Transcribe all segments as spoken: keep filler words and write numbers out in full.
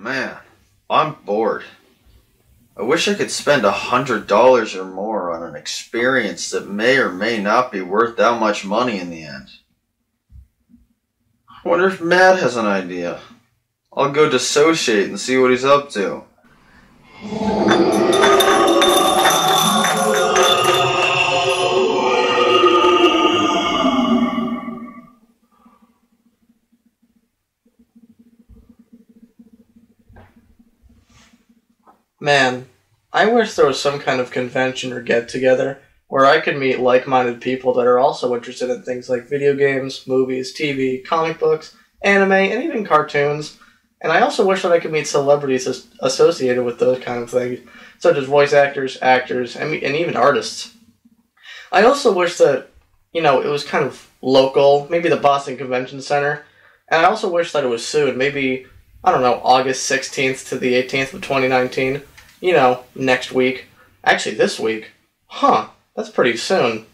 Man, I'm bored. I wish I could spend a hundred dollars or more on an experience that may or may not be worth that much money in the end. I wonder if Matt has an idea. I'll go dissociate and see what he's up to. Man, I wish there was some kind of convention or get-together where I could meet like-minded people that are also interested in things like video games, movies, T V, comic books, anime, and even cartoons. And I also wish that I could meet celebrities as associated with those kind of things, such as voice actors, actors, and, and even artists. I also wish that, you know, it was kind of local, maybe the Boston Convention Center. And I also wish that it was soon, maybe, I don't know, August sixteenth to the eighteenth of twenty nineteen. You know, next week. Actually, this week. Huh, that's pretty soon.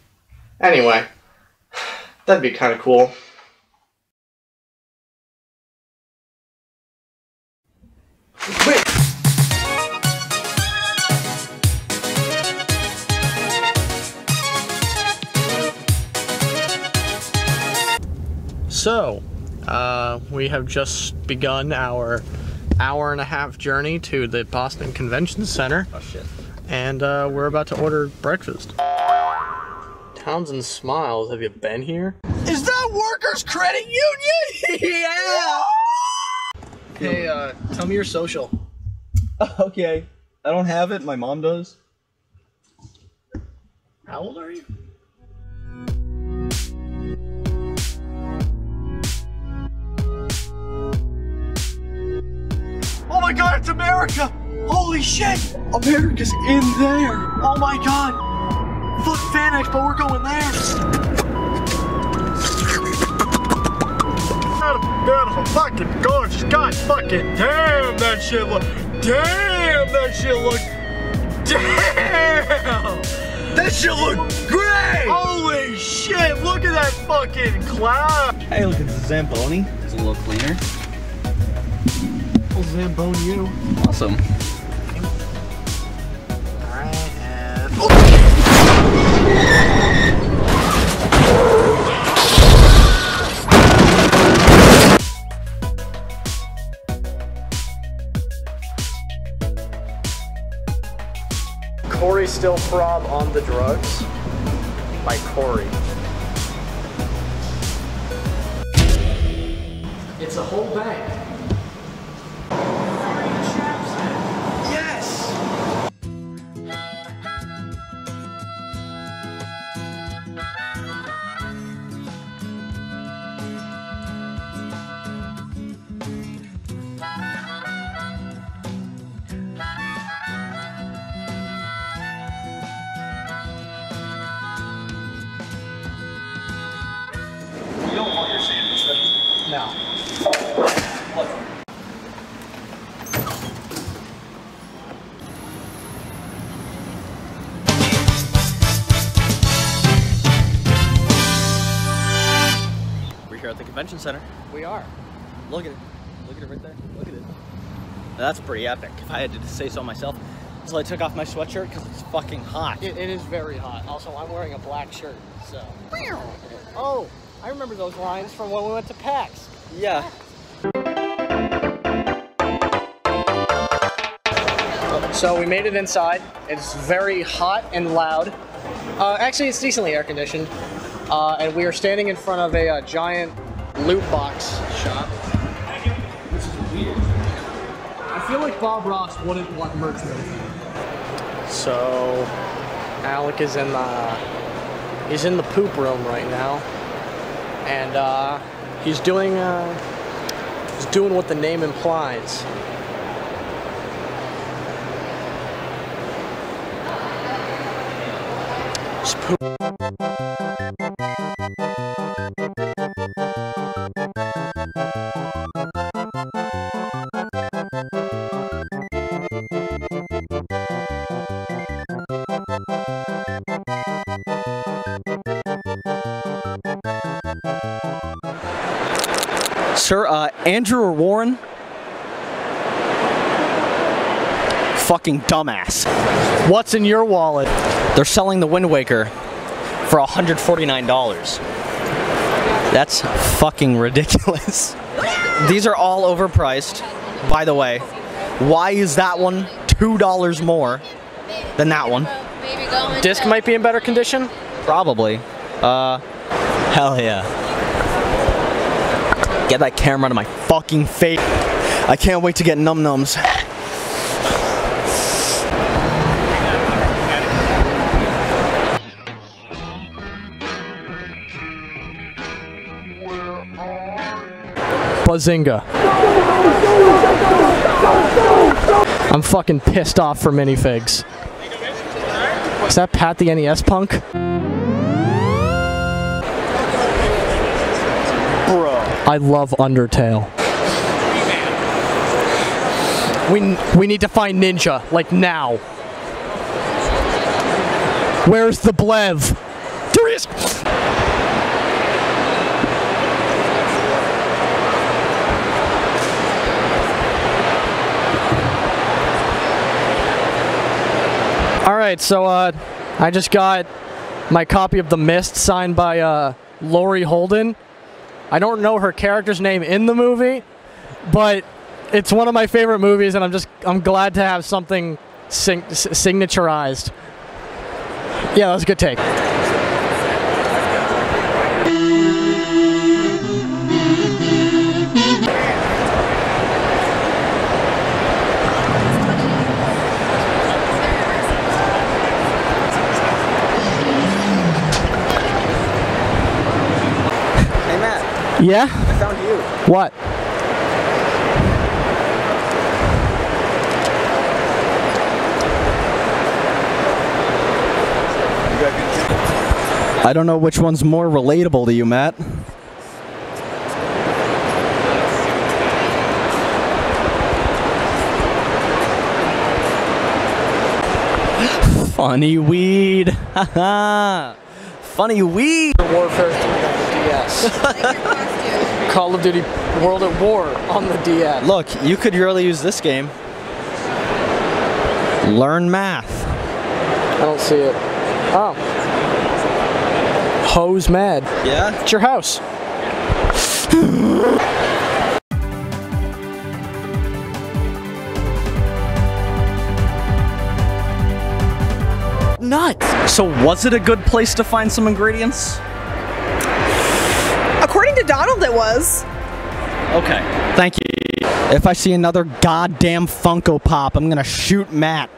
Anyway, that'd be kind of cool. Wait. So, uh, we have just begun our hour and a half journey to the Boston Convention Center. Oh shit. And uh, we're about to order breakfast. Townsend smiles. Have you been here? Is that Workers' Credit Union? Yeah! Hey, uh, tell me your social. Okay. I don't have it. My mom does. How old are you? Oh my god, it's America! Holy shit! America's in there! Oh my god! Fuck FanExpo, we're going there! Out of beautiful fucking gorgeous, god fucking damn that shit look! Damn that shit look! Damn! That shit look great! Holy shit, look at that fucking cloud! Hey, look at the Zamboni. It's a little cleaner. Zamboni you. Awesome. Alright, and... Oh. Corey still prob on the drugs? By Corey. It's a whole bank. Convention Center. We are. Look at it. Look at it right there. Look at it. Now that's pretty epic, if I had to say so myself. So I took off my sweatshirt because it's fucking hot. It, it is very hot. Also, I'm wearing a black shirt, so. Oh, I remember those lines from when we went to PAX. Yeah. So we made it inside. It's very hot and loud. Uh, actually, it's decently air conditioned. Uh, and we are standing in front of a uh, giant loot box shop. Which is weird. I feel like Bob Ross wouldn't want merch with. So Alec is in the he's in the poop room right now, and uh, he's doing uh, he's doing what the name implies. It's poop. Sir, uh, Andrew or Warren? fucking dumbass. What's in your wallet? They're selling the Wind Waker for one hundred forty-nine dollars. That's fucking ridiculous. These are all overpriced, by the way. Why is that one two dollars more than that one? Disc might be in better condition? Probably. Uh, hell yeah. Get that camera out of my fucking face. I can't wait to get Num Nums. Bazinga. I'm fucking pissed off for minifigs. Is that Pat the N E S punk? Bro. I love Undertale. We, we need to find Ninja, like now. Where's the Blev? There he is! Alright, so uh, I just got my copy of The Mist signed by uh, Lori Holden. I don't know her character's name in the movie, but it's one of my favorite movies and I'm just, I'm glad to have something sing signaturized. Yeah, that was a good take. Yeah? I found you. What? I don't know which one's more relatable to you, Matt. Funny weed. Haha. Funny weed. Warfare. Yes. Call of Duty World at War on the D S. Look, you could really use this game. Learn math. I don't see it. Oh. Ho's mad. Yeah? It's your house. Nuts! So was it a good place to find some ingredients? According to Donald, it was. Okay, thank you. If I see another goddamn Funko Pop, I'm gonna shoot Matt.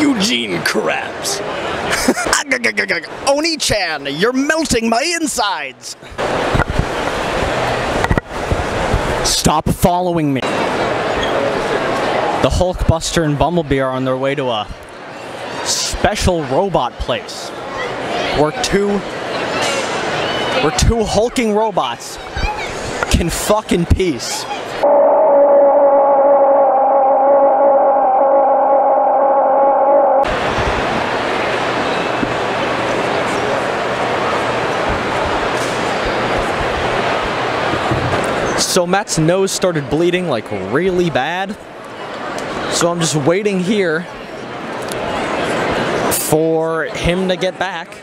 Eugene Krabs. Oni-chan, you're melting my insides. Stop following me. The Hulkbuster and Bumblebee are on their way to a special robot place where two, where two hulking robots can fuck in peace. So Matt's nose started bleeding like really bad. So I'm just waiting here for him to get back.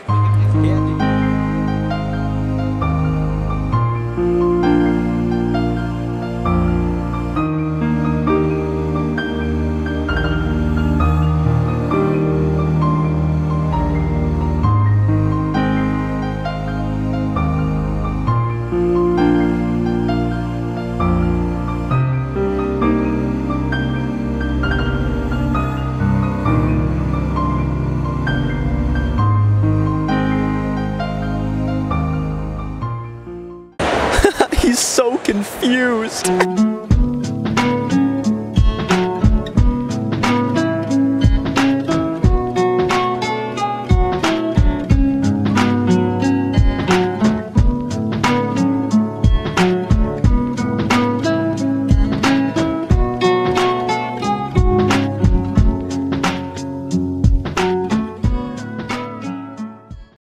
Confused.